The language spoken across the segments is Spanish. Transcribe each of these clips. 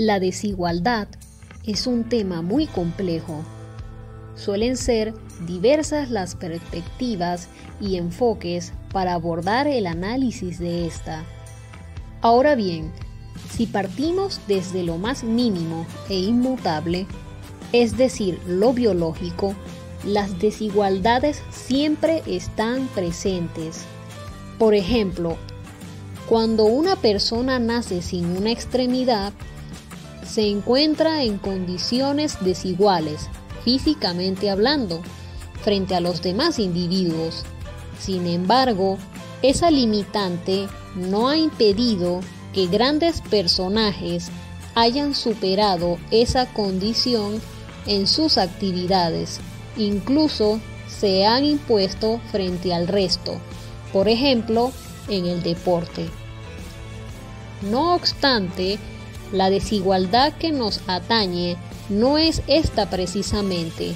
La desigualdad es un tema muy complejo. Suelen ser diversas las perspectivas y enfoques para abordar el análisis de esta. Ahora bien, si partimos desde lo más mínimo e inmutable, es decir, lo biológico, las desigualdades siempre están presentes. Por ejemplo, cuando una persona nace sin una extremidad, se encuentra en condiciones desiguales, físicamente hablando, frente a los demás individuos. Sin embargo, esa limitante no ha impedido que grandes personajes hayan superado esa condición en sus actividades. Incluso se han impuesto frente al resto, por ejemplo, en el deporte. No obstante, la desigualdad que nos atañe no es esta precisamente.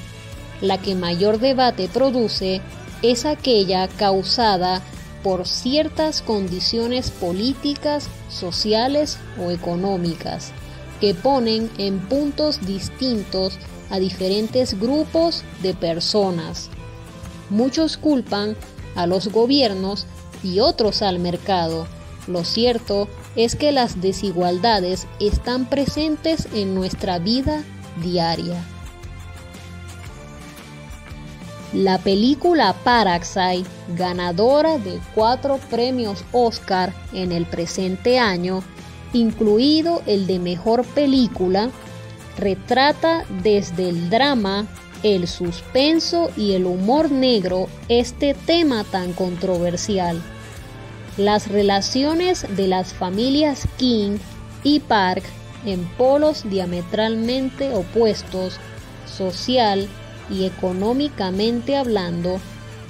La que mayor debate produce es aquella causada por ciertas condiciones políticas, sociales o económicas, que ponen en puntos distintos a diferentes grupos de personas. Muchos culpan a los gobiernos y otros al mercado. Lo cierto es que las desigualdades están presentes en nuestra vida diaria. La película Parasite, ganadora de 4 premios Oscar en el presente año, incluido el de Mejor Película, retrata desde el drama, el suspenso y el humor negro este tema tan controversial. Las relaciones de las familias King y Park en polos diametralmente opuestos, social y económicamente hablando,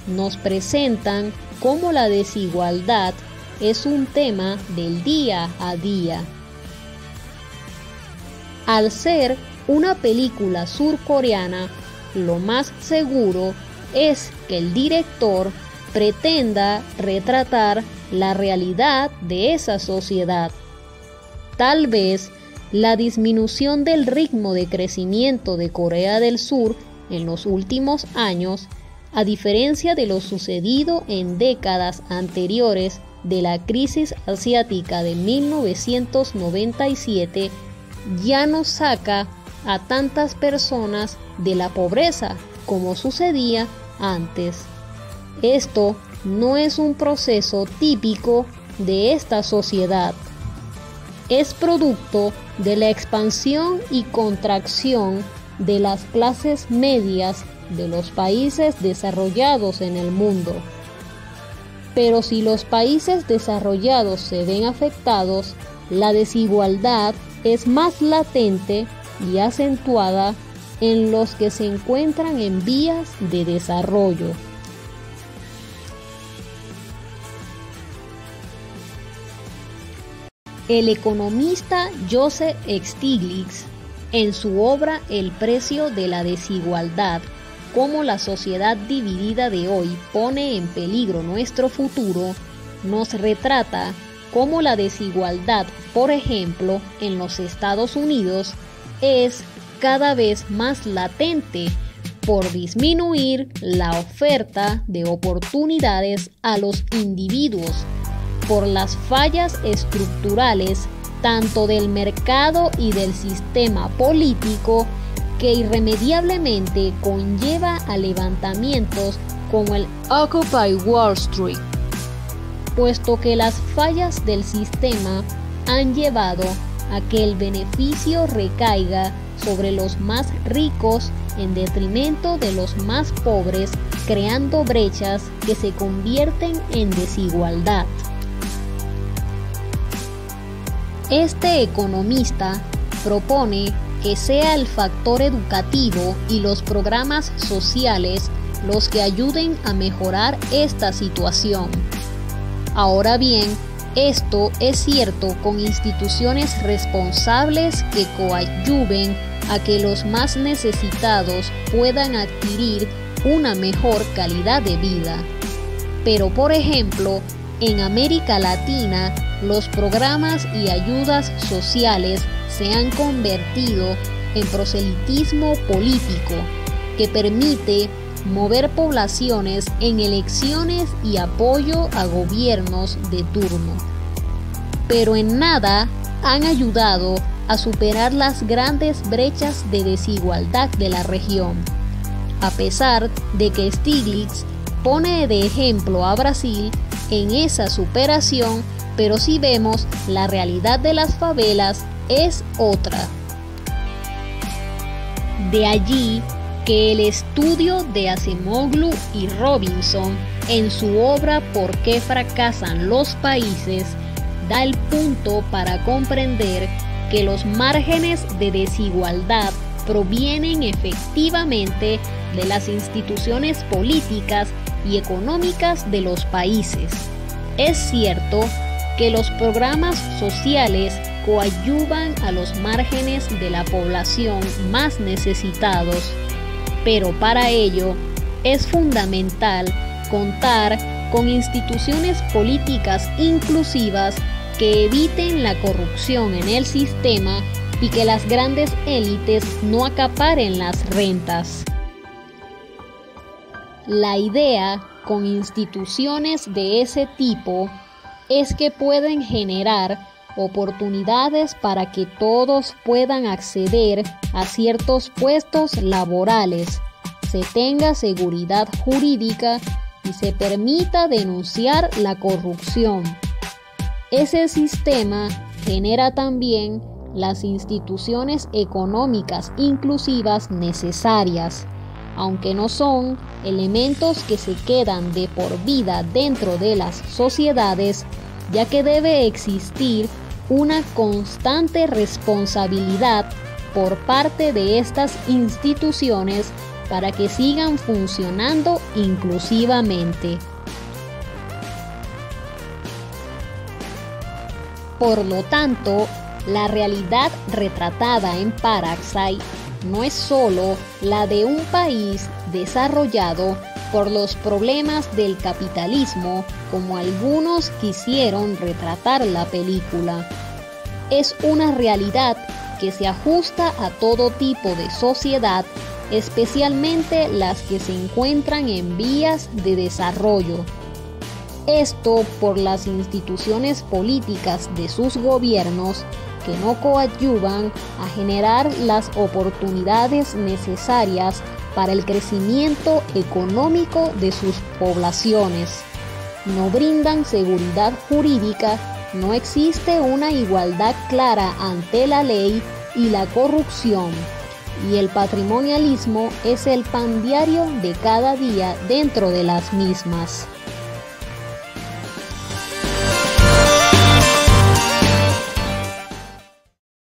nos presentan cómo la desigualdad es un tema del día a día. Al ser una película surcoreana, lo más seguro es que el director pretenda retratar la realidad de esa sociedad. Tal vez la disminución del ritmo de crecimiento de Corea del Sur en los últimos años, a diferencia de lo sucedido en décadas anteriores de la crisis asiática de 1997, ya no saca a tantas personas de la pobreza como sucedía antes. Esto no es un proceso típico de esta sociedad. Es producto de la expansión y contracción de las clases medias de los países desarrollados en el mundo. Pero si los países desarrollados se ven afectados, la desigualdad es más latente y acentuada en los que se encuentran en vías de desarrollo. El economista Joseph E. Stiglitz, en su obra El precio de la desigualdad, cómo la sociedad dividida de hoy pone en peligro nuestro futuro, nos retrata cómo la desigualdad, por ejemplo, en los Estados Unidos, es cada vez más latente por disminuir la oferta de oportunidades a los individuos, por las fallas estructurales tanto del mercado y del sistema político que irremediablemente conlleva a levantamientos como el Occupy Wall Street, puesto que las fallas del sistema han llevado a que el beneficio recaiga sobre los más ricos en detrimento de los más pobres, creando brechas que se convierten en desigualdad. Este economista propone que sea el factor educativo y los programas sociales los que ayuden a mejorar esta situación. Ahora bien, esto es cierto con instituciones responsables que coadyuven a que los más necesitados puedan adquirir una mejor calidad de vida. Pero, por ejemplo, En América Latina, los programas y ayudas sociales se han convertido en proselitismo político que permite mover poblaciones en elecciones y apoyo a gobiernos de turno, pero en nada han ayudado a superar las grandes brechas de desigualdad de la región, a pesar de que Stiglitz pone de ejemplo a Brasil en esa superación, pero si vemos la realidad de las favelas es otra. De allí que el estudio de Acemoglu y Robinson en su obra ¿Por qué fracasan los países? Da el punto para comprender que los márgenes de desigualdad provienen efectivamente de las instituciones políticas y económicas de los países. Es cierto que los programas sociales coadyuvan a los márgenes de la población más necesitados, pero para ello es fundamental contar con instituciones políticas inclusivas que eviten la corrupción en el sistema y que las grandes élites no acaparen las rentas. La idea con instituciones de ese tipo es que pueden generar oportunidades para que todos puedan acceder a ciertos puestos laborales, se tenga seguridad jurídica y se permita denunciar la corrupción. Ese sistema genera también las instituciones económicas inclusivas necesarias, aunque no son elementos que se quedan de por vida dentro de las sociedades, ya que debe existir una constante responsabilidad por parte de estas instituciones para que sigan funcionando inclusivamente. Por lo tanto, la realidad retratada en Parasite no es solo la de un país desarrollado por los problemas del capitalismo, como algunos quisieron retratar la película. Es una realidad que se ajusta a todo tipo de sociedad, especialmente las que se encuentran en vías de desarrollo. Esto por las instituciones políticas de sus gobiernos que no coadyuvan a generar las oportunidades necesarias para el crecimiento económico de sus poblaciones. No brindan seguridad jurídica, no existe una igualdad clara ante la ley y la corrupción, y el patrimonialismo es el pan diario de cada día dentro de las mismas.